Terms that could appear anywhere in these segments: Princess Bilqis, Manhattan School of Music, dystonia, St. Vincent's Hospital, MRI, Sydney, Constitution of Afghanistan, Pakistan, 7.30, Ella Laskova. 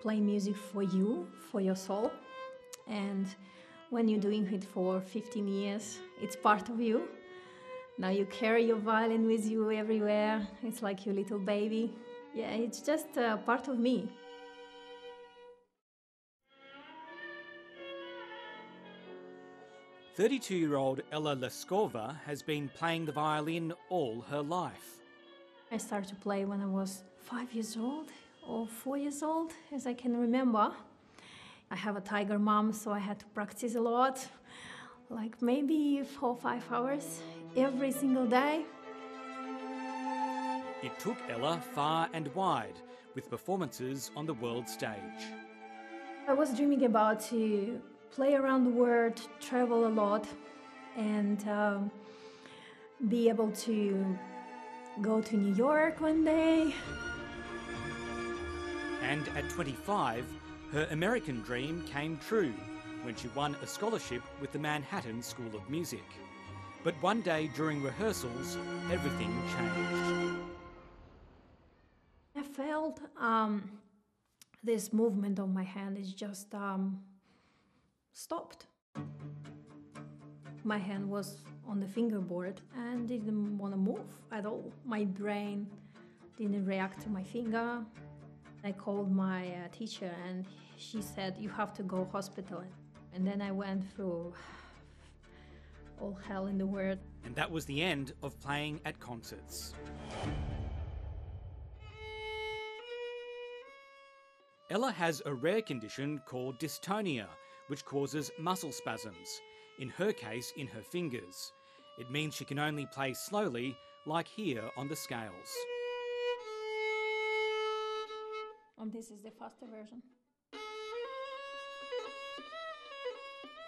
play music for you, for your soul. And when you're doing it for 15 years, it's part of you. Now you carry your violin with you everywhere. It's like your little baby. Yeah, it's just a part of me. The 32-year-old Ella Laskova has been playing the violin all her life. I started to play when I was 5 years old or 4 years old, as I can remember. I have a tiger mom, so I had to practice a lot, like maybe 4 or 5 hours every single day. It took Ella far and wide with performances on the world stage. I was dreaming about to play around the world, travel a lot, and be able to go to New York one day. And at 25, her American dream came true when she won a scholarship with the Manhattan School of Music. But one day during rehearsals, everything changed. I felt this movement of my hand is just stopped. My hand was on the fingerboard and didn't want to move at all. My brain didn't react to my finger. I called my teacher and she said, "You have to go to hospital." And then I went through all hell in the world. And that was the end of playing at concerts. Ella has a rare condition called dystonia, which causes muscle spasms, in her case in her fingers. It means she can only play slowly, like here on the scales. This is the faster version.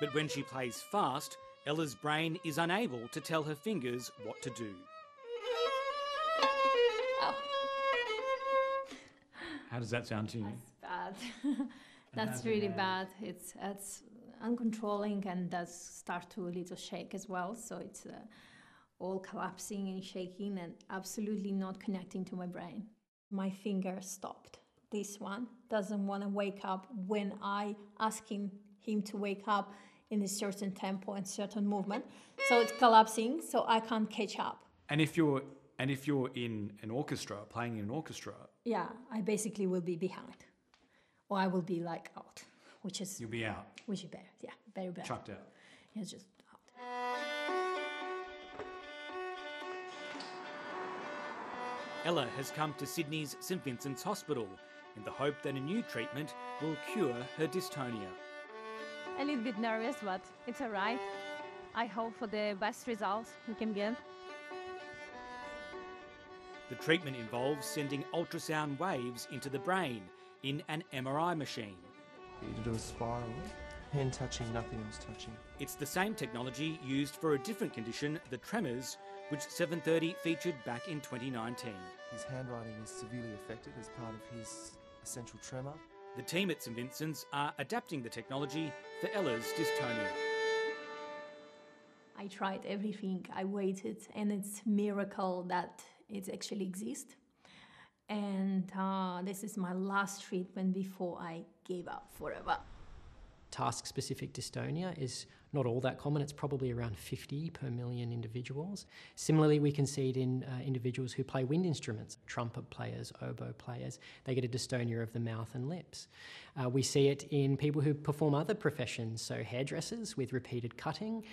But when she plays fast, Ella's brain is unable to tell her fingers what to do. Oh. How does that sound to you? That's bad. That's really bad. It's uncontrolling and does start to a little shake as well. So it's all collapsing and shaking and absolutely not connecting to my brain. My finger stopped. This one doesn't want to wake up when I ask him to wake up in a certain tempo and certain movement. So it's collapsing, so I can't catch up. And if you're in an orchestra, playing in an orchestra, yeah, I basically will be behind. Or I will be like out, which is... You'll be out. Which is bad, yeah, very bad. Chucked out. Yeah, just out. Ella has come to Sydney's St. Vincent's Hospital in the hope that a new treatment will cure her dystonia. A little bit nervous, but it's all right. I hope for the best results we can get. The treatment involves sending ultrasound waves into the brain in an MRI machine. You do a spiral, hand touching, nothing else touching. It's the same technology used for a different condition, the tremors, which 730 featured back in 2019. His handwriting is severely affected as part of his essential tremor. The team at St. Vincent's are adapting the technology for Ella's dystonia. I tried everything, I waited, and it's a miracle that it actually exists. And this is my last treatment before I gave up forever. Task-specific dystonia is not all that common. It's probably around 50 per million individuals. Similarly, we can see it in individuals who play wind instruments, trumpet players, oboe players. They get a dystonia of the mouth and lips. We see it in people who perform other professions, so hairdressers with repeated cutting,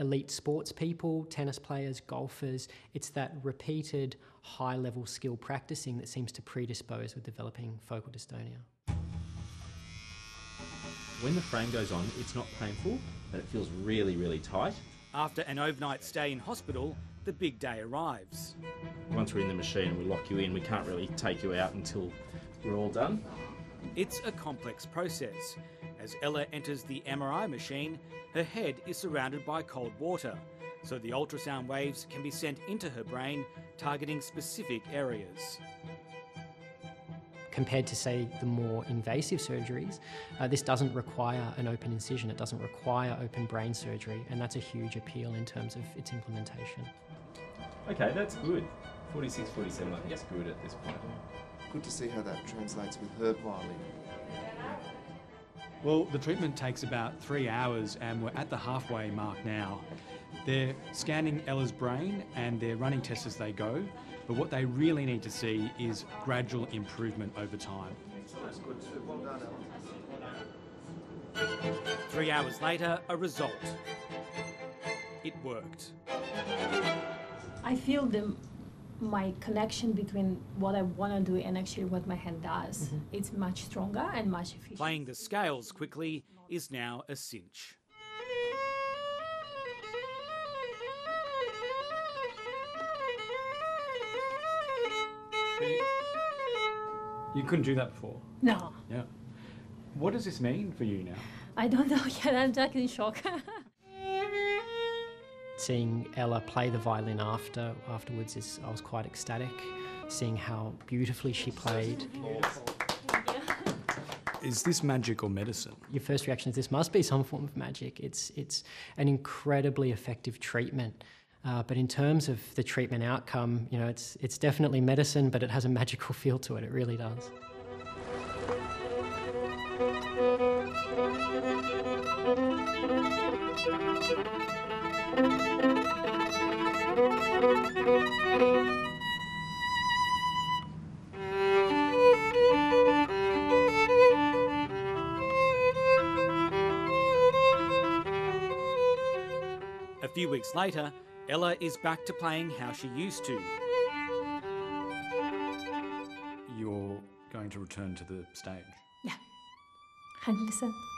elite sports people, tennis players, golfers. It's that repeated high-level skill practicing that seems to predispose with developing focal dystonia. When the frame goes on, it's not painful, but it feels really, really tight. After an overnight stay in hospital, the big day arrives. Once we're in the machine, we lock you in. We can't really take you out until we're all done. It's a complex process. As Ella enters the MRI machine, her head is surrounded by cold water, so the ultrasound waves can be sent into her brain, targeting specific areas. Compared to, say, the more invasive surgeries, this doesn't require an open incision, it doesn't require open brain surgery, and that's a huge appeal in terms of its implementation. Okay, that's good. 46, 47, I think that's good at this point. Good to see how that translates with her violin. Well, the treatment takes about 3 hours and we're at the halfway mark now. They're scanning Ella's brain and they're running tests as they go, but what they really need to see is gradual improvement over time. That's good too. Well done, Ella. 3 hours later, a result. It worked. I feel my connection between what I want to do and actually what my hand does, it's much stronger and much efficient. Playing the scales quickly is now a cinch. You couldn't do that before? No. Yeah. What does this mean for you now? I don't know yet. I'm just in shock. Seeing Ella play the violin afterwards, I was quite ecstatic. Seeing how beautifully she played. Is this magic or medicine? Your first reaction is this must be some form of magic. It's an incredibly effective treatment. But in terms of the treatment outcome, you know, it's definitely medicine, but it has a magical feel to it. It really does. A few weeks later, Ella is back to playing how she used to. You're going to return to the stage? Yeah, 100%.